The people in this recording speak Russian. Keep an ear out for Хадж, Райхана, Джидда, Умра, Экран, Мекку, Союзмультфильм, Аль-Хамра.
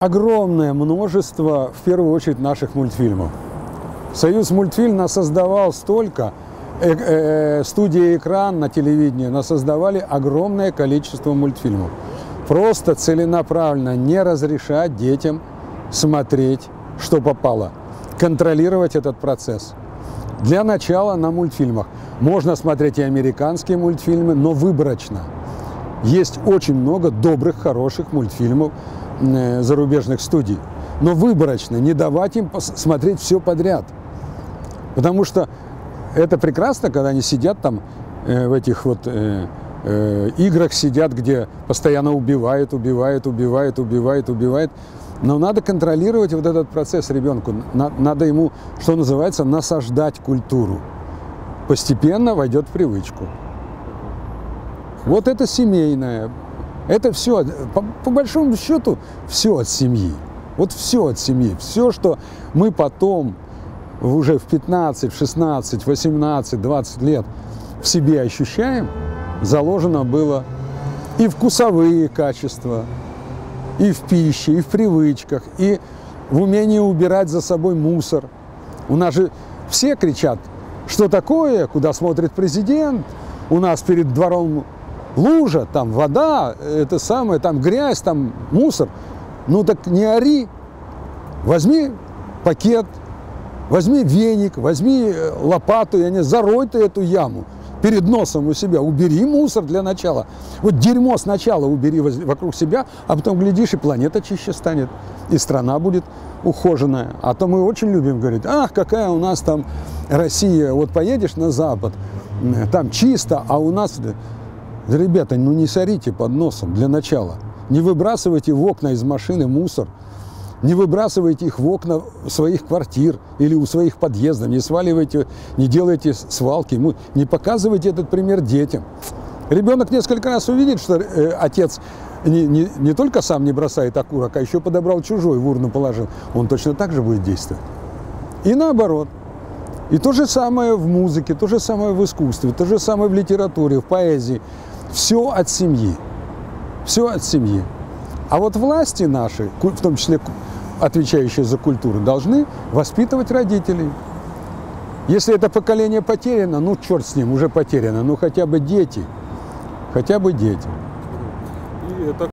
Огромное множество, в первую очередь, наших мультфильмов. Союзмультфильм насоздавал столько, студия «Экран» на телевидении насоздавали огромное количество мультфильмов. Просто целенаправленно не разрешать детям смотреть, что попало, контролировать этот процесс. Для начала на мультфильмах. Можно смотреть и американские мультфильмы, но выборочно. Есть очень много добрых, хороших мультфильмов зарубежных студий, но выборочно, не давать им смотреть все подряд. Потому что это прекрасно, когда они сидят там в этих вот играх, сидят, где постоянно убивают. Но надо контролировать вот этот процесс ребенку, надо ему, что называется, насаждать культуру. Постепенно войдет в привычку. Вот это семейное. Это все, по большому счету, все от семьи. Вот все от семьи. Все, что мы потом, уже в 15, 16, 18, 20 лет в себе ощущаем, заложено было и вкусовые качества, и в пище, и в привычках, и в умении убирать за собой мусор. У нас же все кричат, что такое, куда смотрит президент, у нас перед двором лужа, там вода, это самое, там грязь, там мусор. Ну так не ори, возьми пакет, возьми веник, возьми лопату, я не зарой ты эту яму перед носом у себя, убери мусор для начала. Вот дерьмо сначала убери вокруг себя, а потом, глядишь, и планета чище станет, и страна будет ухоженная. А то мы очень любим говорить, ах, какая у нас там Россия, вот поедешь на Запад, там чисто, а у нас... Ребята, ну не сорите под носом для начала. Не выбрасывайте в окна из машины мусор. Не выбрасывайте их в окна своих квартир или у своих подъездов. Не сваливайте, не делайте свалки. Не показывайте этот пример детям. Ребенок несколько раз увидит, что отец не только сам не бросает окурок, а еще подобрал чужой, в урну положил. Он точно так же будет действовать. И наоборот. И то же самое в музыке, то же самое в искусстве, то же самое в литературе, в поэзии. Все от семьи. Все от семьи. А вот власти наши, в том числе отвечающие за культуру, должны воспитывать родителей. Если это поколение потеряно, ну черт с ним, уже потеряно, ну хотя бы дети. Хотя бы дети.